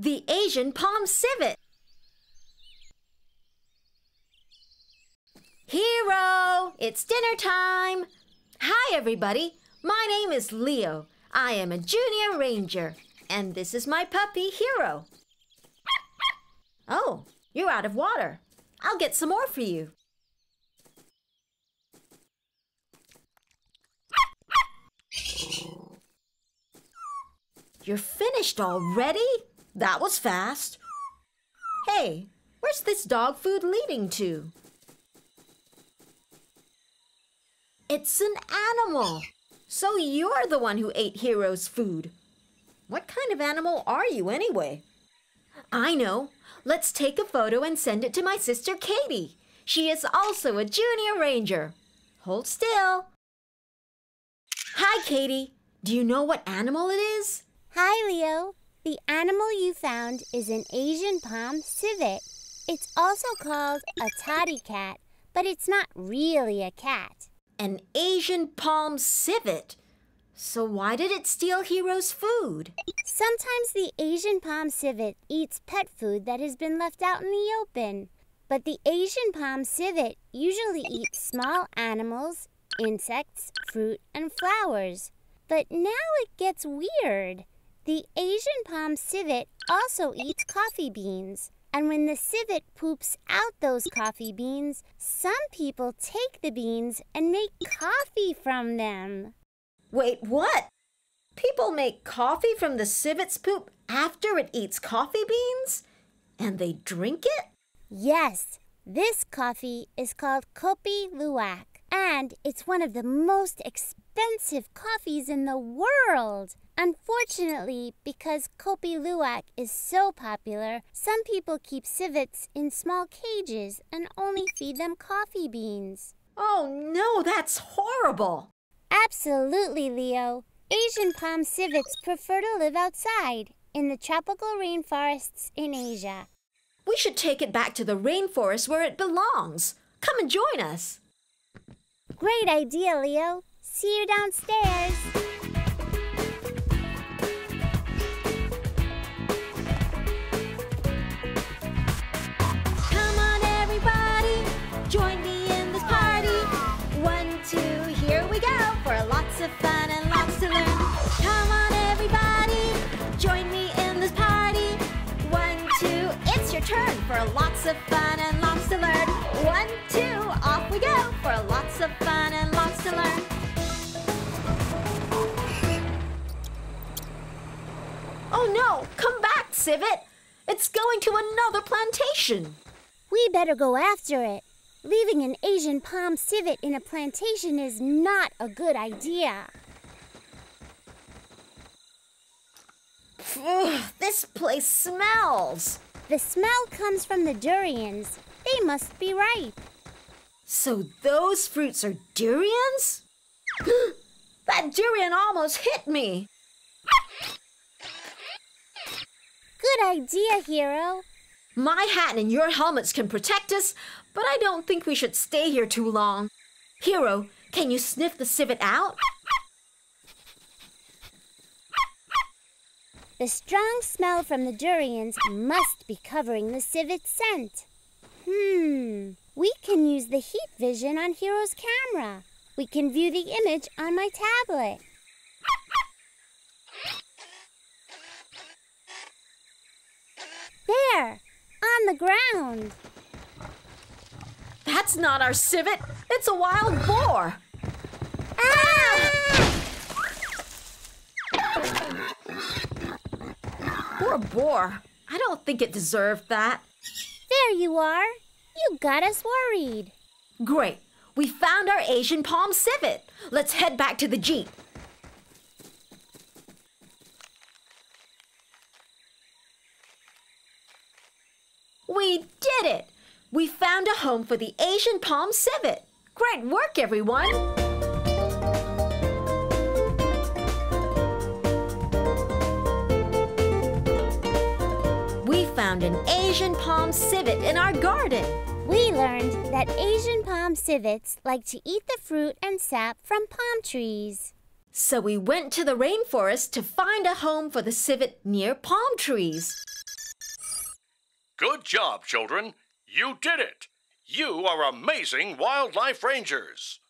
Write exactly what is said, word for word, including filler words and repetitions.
The Asian Palm Civet. Hero! It's dinner time! Hi, everybody. My name is Leo. I am a junior ranger. And this is my puppy, Hero. Oh, you're out of water. I'll get some more for you. You're finished already? That was fast. Hey, where's this dog food leading to? It's an animal. So you're the one who ate Hero's food. What kind of animal are you anyway? I know. Let's take a photo and send it to my sister Katie. She is also a junior ranger. Hold still. Hi, Katie. Do you know what animal it is? Hi, Leo. The animal you found is an Asian Palm Civet. It's also called a toddy cat, but it's not really a cat. An Asian Palm Civet? So why did it steal Hero's food? Sometimes the Asian Palm Civet eats pet food that has been left out in the open. But the Asian Palm Civet usually eats small animals, insects, fruit, and flowers. But now it gets weird. The Asian Palm Civet also eats coffee beans. And when the civet poops out those coffee beans, some people take the beans and make coffee from them. Wait, what? People make coffee from the civet's poop after it eats coffee beans? And they drink it? Yes. This coffee is called Kopi Luwak. And it's one of the most expensive coffees in the world. Unfortunately, because Kopi Luwak is so popular, some people keep civets in small cages and only feed them coffee beans. Oh no, that's horrible! Absolutely, Leo. Asian palm civets prefer to live outside, in the tropical rainforests in Asia. We should take it back to the rainforest where it belongs. Come and join us. Great idea, Leo. See you downstairs. Come on, everybody. Join me in this party. One, two, here we go for lots of fun and lots to learn. Come on, everybody. Join me in this party. One, two, it's your turn for lots of fun and lots to learn. One, two, off we go for lots of fun and lots to learn. Oh no! Come back, Civet! It's going to another plantation! We better go after it. Leaving an Asian palm civet in a plantation is not a good idea. Ugh, this place smells! The smell comes from the durians. They must be ripe. So those fruits are durians? That durian almost hit me! Good idea, Hero. My hat and your helmets can protect us, but I don't think we should stay here too long. Hero, can you sniff the civet out? The strong smell from the durians must be covering the civet's scent. Hmm, we can use the heat vision on Hero's camera. We can view the image on my tablet. There, on the ground. That's not our civet, it's a wild boar. Ah! Poor boar. I don't think it deserved that. There you are. You got us worried. Great. We found our Asian palm civet. Let's head back to the jeep. We did it! We found a home for the Asian palm civet. Great work, everyone! Found an Asian palm civet in our garden. We learned that Asian palm civets like to eat the fruit and sap from palm trees. So we went to the rainforest to find a home for the civet near palm trees. Good job, children. You did it. You are amazing wildlife rangers.